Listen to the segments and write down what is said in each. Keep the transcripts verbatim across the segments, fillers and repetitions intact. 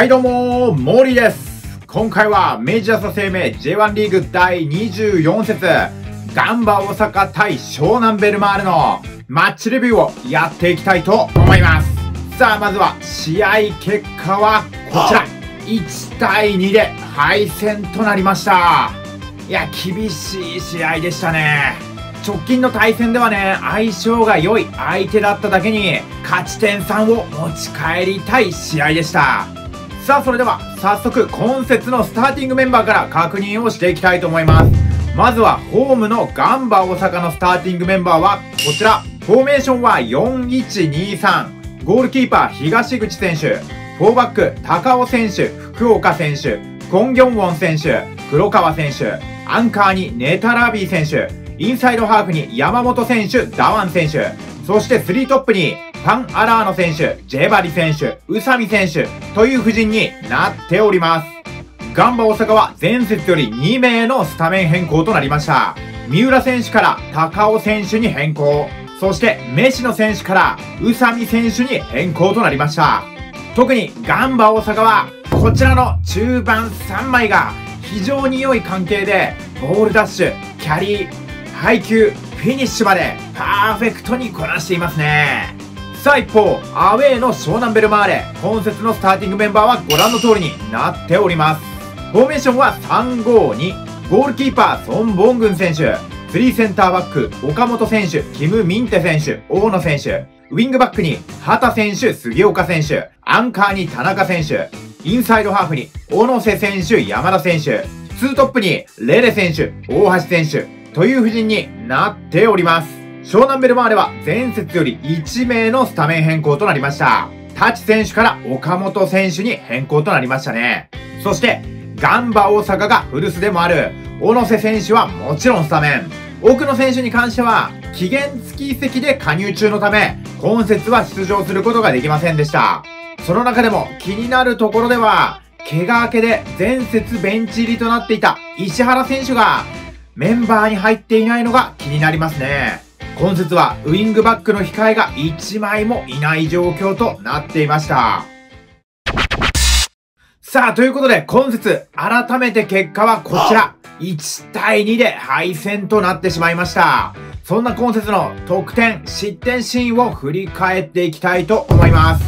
はいどうもー、もーりーです。今回は明治安田生命 ジェイワン リーグだいにじゅうよん節、ガンバ大阪対湘南ベルマーレのマッチレビューをやっていきたいと思います。さあ、まずは試合結果はこちら。いちたいにで敗戦となりました。いや、厳しい試合でしたね。直近の対戦ではね、相性が良い相手だっただけに、勝ち点さんを持ち帰りたい試合でした。さあ、それでは早速今節のスターティングメンバーから確認をしていきたいと思います。まずはホームのガンバ大阪のスターティングメンバーはこちら。フォーメーションは よんいちにさん。 ゴールキーパー東口選手、フォーバック高尾選手、福岡選手、コンギョンウォン選手、黒川選手、アンカーにネタラビー選手、インサイドハーフに山本選手、ダワン選手、そしてスリートップにパンアラーノ選手、ジェバリ選手、宇佐美選手という布陣になっております。ガンバ大阪は前節よりに名のスタメン変更となりました。三浦選手から高尾選手に変更。そして飯野選手から宇佐美選手に変更となりました。特にガンバ大阪はこちらの中盤さんまいが非常に良い関係でボールダッシュ、キャリー、配球、フィニッシュまでパーフェクトにこなしていますね。さあ一方、アウェーの湘南ベルマーレ、今節のスターティングメンバーはご覧の通りになっております。フォーメーションは さんごに、ゴールキーパーソン・ボングン選手、スリーセンターバック岡本選手、キム・ミンテ選手、大野選手、ウィングバックに畑選手、杉岡選手、アンカーに田中選手、インサイドハーフに小野瀬選手、山田選手、ツートップにレレ選手、大橋選手という布陣になっております。湘南ベルマーレは前節よりいち名のスタメン変更となりました。タチ選手から岡本選手に変更となりましたね。そして、ガンバ大阪が古巣でもある小野瀬選手はもちろんスタメン。奥野選手に関しては期限付き移籍で加入中のため、今節は出場することができませんでした。その中でも気になるところでは、怪我明けで前節ベンチ入りとなっていた石原選手がメンバーに入っていないのが気になりますね。今節はウイングバックの控えがいちまいもいない状況となっていました。さあ、ということで今節改めて結果はこちら。いちたいにで敗戦となってしまいました。そんな今節の得点、失点シーンを振り返っていきたいと思います。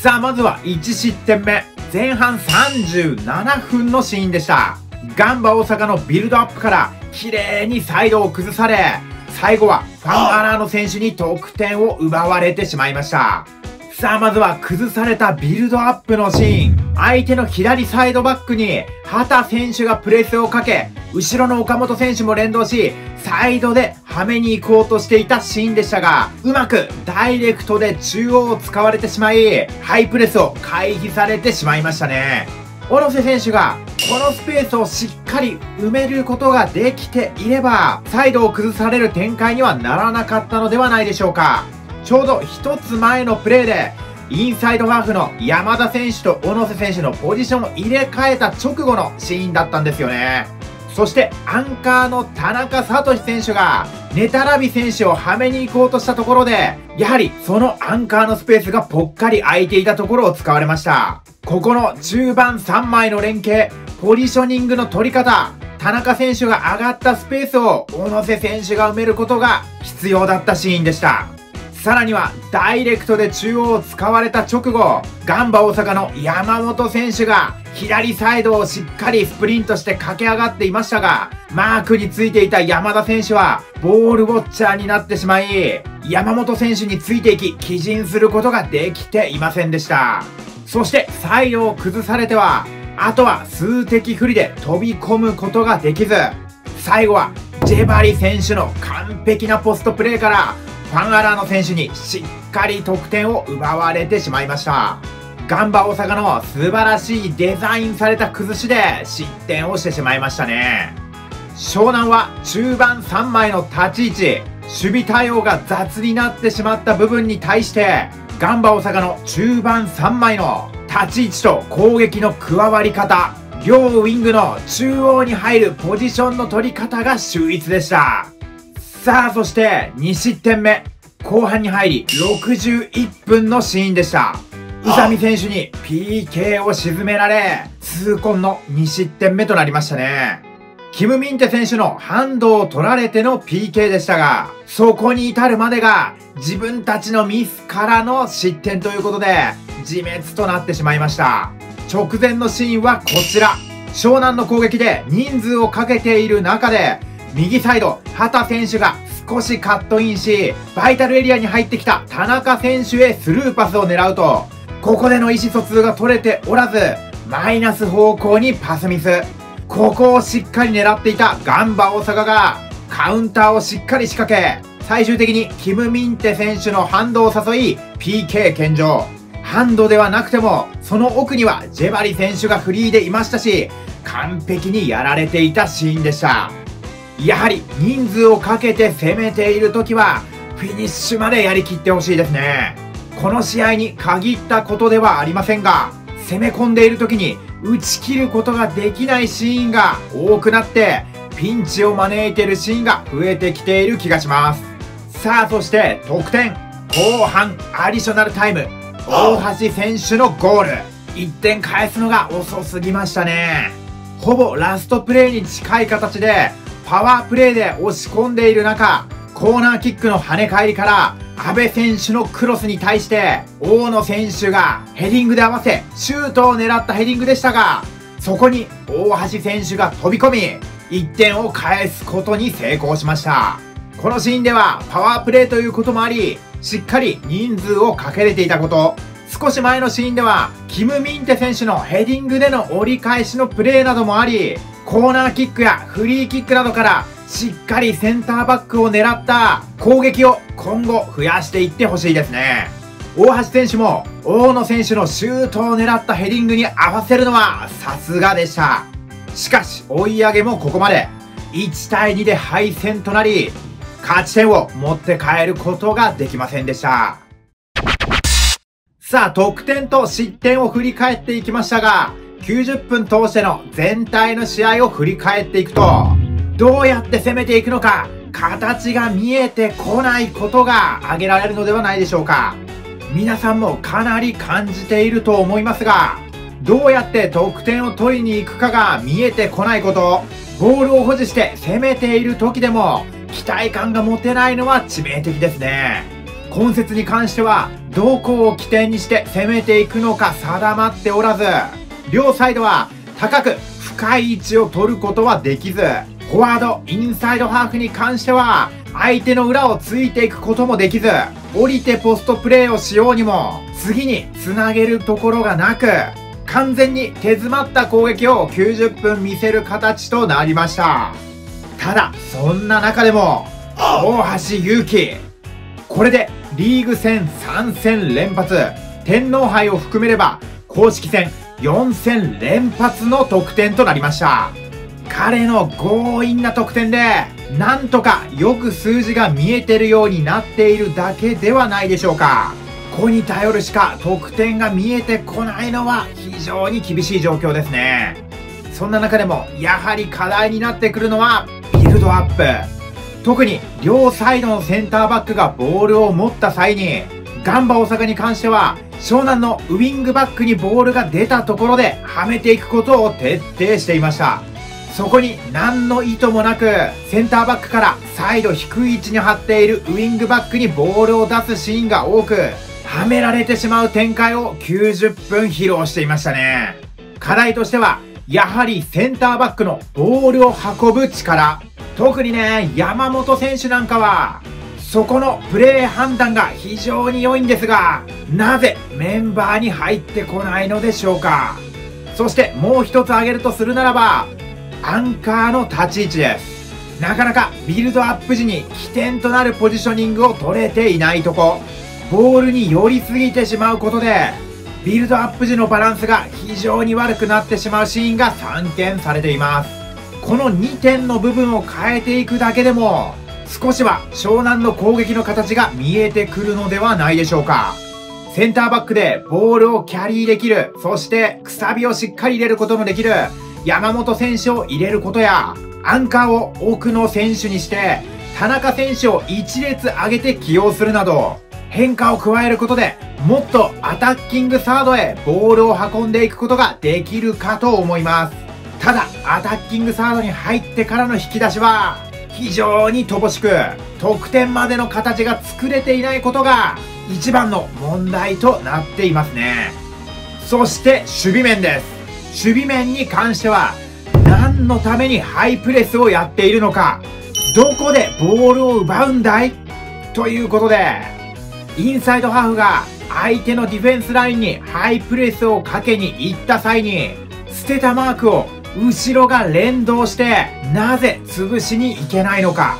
さあ、まずはいち失点目。前半さんじゅうななふんのシーンでした。ガンバ大阪のビルドアップから綺麗にサイドを崩され、最後はファン・アラーノ選手に得点を奪われてしまいました。さあ、まずは崩されたビルドアップのシーン。相手の左サイドバックに畑選手がプレスをかけ、後ろの岡本選手も連動し、サイドではめに行こうとしていたシーンでしたが、うまくダイレクトで中央を使われてしまい、ハイプレスを回避されてしまいましたね。小野瀬選手がこのスペースをしっかり埋めることができていれば、サイドを崩される展開にはならなかったのではないでしょうか。ちょうど一つ前のプレーで、インサイドハーフの山田選手と小野瀬選手のポジションを入れ替えた直後のシーンだったんですよね。そしてアンカーの田中聡選手がネタラビ選手をはめに行こうとしたところで、やはりそのアンカーのスペースがぽっかり空いていたところを使われました。ここの中盤さんまいの連携、ポジショニングの取り方、田中選手が上がったスペースを小野瀬選手が埋めることが必要だったシーンでした。さらにはダイレクトで中央を使われた直後、ガンバ大阪の山本選手が左サイドをしっかりスプリントして駆け上がっていましたが、マークについていた山田選手はボールウォッチャーになってしまい、山本選手についていき、帰陣することができていませんでした。そして、サイドを崩されては、あとは数的不利で飛び込むことができず、最後はジェバリ選手の完璧なポストプレーから、ファンアラーノ選手にしっかり得点を奪われてしまいました。ガンバ大阪の素晴らしいデザインされた崩しで失点をしてしまいましたね。湘南は中盤さんまいの立ち位置、守備対応が雑になってしまった部分に対して、ガンバ大阪の中盤さんまいの立ち位置と攻撃の加わり方、両ウイングの中央に入るポジションの取り方が秀逸でした。さあ、そしてに失点目。後半に入りろくじゅういっぷんのシーンでした。宇佐美選手に ピーケー を沈められ、痛恨のに失点目となりましたね。キム・ミンテ選手のハンドを取られての ピーケー でしたが、そこに至るまでが自分たちのミスからの失点ということで、自滅となってしまいました。直前のシーンはこちら。湘南の攻撃で人数をかけている中で、右サイド、畑選手が少しカットインし、バイタルエリアに入ってきた田中選手へスルーパスを狙うと、ここでの意思疎通が取れておらず、マイナス方向にパスミス。ここをしっかり狙っていたガンバ大阪が、カウンターをしっかり仕掛け、最終的にキム・ミンテ選手のハンドを誘い、ピーケー 献上。ハンドではなくても、その奥にはジェバリ選手がフリーでいましたし、完璧にやられていたシーンでした。やはり人数をかけて攻めている時は、フィニッシュまでやりきってほしいですね。この試合に限ったことではありませんが、攻め込んでいる時に打ち切ることができないシーンが多くなって、ピンチを招いているシーンが増えてきている気がします。さあ、そして得点。後半アディショナルタイム。大橋選手のゴール。いってん返すのが遅すぎましたね。ほぼラストプレーに近い形で、パワープレーで押し込んでいる中、コーナーキックの跳ね返りから、阿部選手のクロスに対して、大野選手がヘディングで合わせ、シュートを狙ったヘディングでしたが、そこに大橋選手が飛び込み、いってんを返すことに成功しました。このシーンではパワープレーということもあり、しっかり人数をかけれていたこと、少し前のシーンでは、キム・ミンテ選手のヘディングでの折り返しのプレーなどもあり、コーナーキックやフリーキックなどからしっかりセンターバックを狙った攻撃を今後増やしていってほしいですね。大橋選手も大野選手のシュートを狙ったヘディングに合わせるのはさすがでした。しかし追い上げもここまでいちたいにで敗戦となり、勝ち点を持って帰ることができませんでした。さあ、得点と失点を振り返っていきましたが、きゅうじゅっぷん通しての全体の試合を振り返っていくと、どうやって攻めていくのか、形が見えてこないことが挙げられるのではないでしょうか。皆さんもかなり感じていると思いますが、どうやって得点を取りに行くかが見えてこないこと、ボールを保持して攻めている時でも期待感が持てないのは致命的ですね。今節に関しては、どこを起点にして攻めていくのか定まっておらず、両サイドは高く深い位置を取ることはできず、フォワード、インサイドハーフに関しては相手の裏をついていくこともできず、降りてポストプレーをしようにも次につなげるところがなく、完全に手詰まった攻撃をきゅうじゅっぷん見せる形となりました。ただ、そんな中でも大橋祐希、これでリーグ戦さんせん連発、天皇杯を含めれば公式戦よんせん連発の得点となりました。彼の強引な得点で、なんとかよく数字が見えてるようになっているだけではないでしょうか。ここに頼るしか得点が見えてこないのは非常に厳しい状況ですね。そんな中でも、やはり課題になってくるのはビルドアップ。特に両サイドのセンターバックがボールを持った際に、ガンバ大阪に関しては、湘南のウィングバックにボールが出たところではめていくことを徹底していました。そこに何の意図もなく、センターバックから再度低い位置に張っているウィングバックにボールを出すシーンが多く、はめられてしまう展開をきゅうじゅっぷん披露していましたね。課題としては、やはりセンターバックのボールを運ぶ力。特にね、山本選手なんかは、そこのプレー判断が非常に良いんですが、なぜメンバーに入ってこないのでしょうか。そしてもう一つ挙げるとするならば、アンカーの立ち位置です。なかなかビルドアップ時に起点となるポジショニングを取れていないとこ、ボールに寄りすぎてしまうことで、ビルドアップ時のバランスが非常に悪くなってしまうシーンが散見されています。このにてんの部分を変えていくだけでも、少しは湘南の攻撃の形が見えてくるのではないでしょうか。センターバックでボールをキャリーできる、そしてくさびをしっかり入れることもできる、山本選手を入れることや、アンカーを奥の選手にして、田中選手を一列上げて起用するなど、変化を加えることでもっとアタッキングサードへボールを運んでいくことができるかと思います。ただアタッキングサードに入ってからの引き出しは非常に乏しく、得点までの形が作れていないことが一番の問題となっていますね。そして守備面です。守備面に関しては何のためにハイプレスをやっているのか、どこでボールを奪うんだいということで、インサイドハーフが相手のディフェンスラインにハイプレスをかけに行った際に捨てたマークを後ろが連動してなぜ潰しに行けないのか。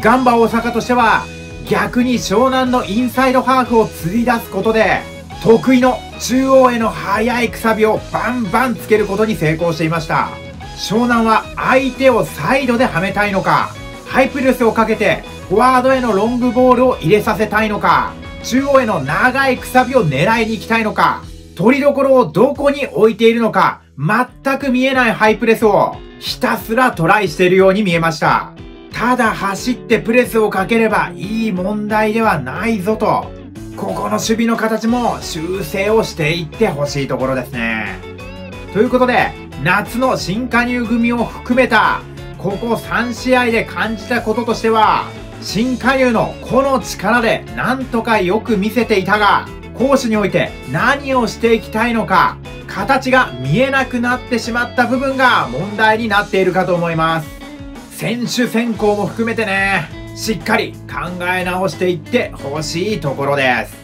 ガンバ大阪としては逆に湘南のインサイドハーフを釣り出すことで得意の中央への速いくさびをバンバンつけることに成功していました。湘南は相手をサイドではめたいのか、ハイプレスをかけてフォワードへのロングボールを入れさせたいのか、中央への長いくさびを狙いに行きたいのか、取りどころをどこに置いているのか全く見えないハイプレスをひたすらトライしているように見えました。ただ走ってプレスをかければいい問題ではないぞと、ここの守備の形も修正をしていってほしいところですね。ということで、夏の新加入組を含めたここさん試合で感じたこととしては、新加入の個の力でなんとかよく見せていたが、攻守において何をしていきたいのか、形が見えなくなってしまった部分が問題になっているかと思います。選手選考も含めてね、しっかり考え直していってほしいところです。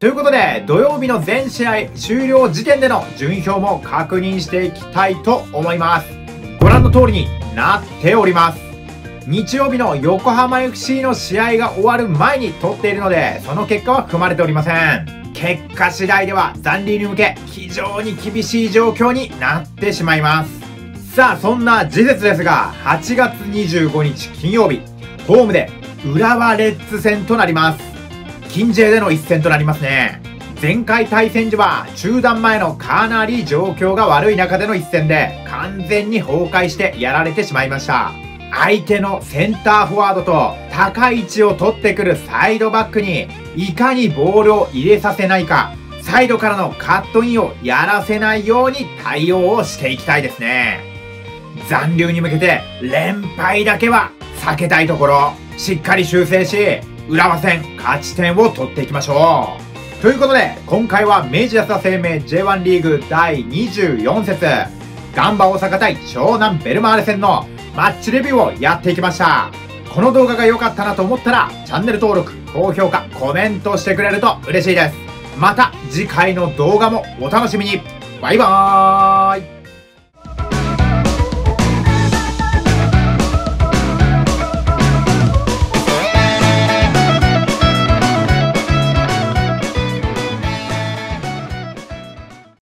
ということで、土曜日の全試合終了時点での順位表も確認していきたいと思います。ご覧の通りになっております。日曜日の横浜 エフシー の試合が終わる前に取っているので、その結果は含まれておりません。結果次第では残留に向け非常に厳しい状況になってしまいます。さあ、そんな時節ですが、はちがつにじゅうごにち金曜日、ホームで浦和レッズ戦となります。近 J での一戦となりますね。前回対戦時は中断前のかなり状況が悪い中での一戦で完全に崩壊してやられてしまいました。相手のセンターフォワードと高い位置を取ってくるサイドバックにいかにボールを入れさせないか、サイドからのカットインをやらせないように対応をしていきたいですね。残留に向けて連敗だけは避けたいところ、しっかり修正し、浦和戦勝ち点を取っていきましょう。ということで、今回は明治安田生命 ジェイワン リーグだいにじゅうよんせつ、ガンバ大阪対湘南ベルマーレ戦のマッチレビューをやっていきました。この動画が良かったなと思ったら、チャンネル登録、高評価、コメントしてくれると嬉しいです。また次回の動画もお楽しみに。バイバーイ。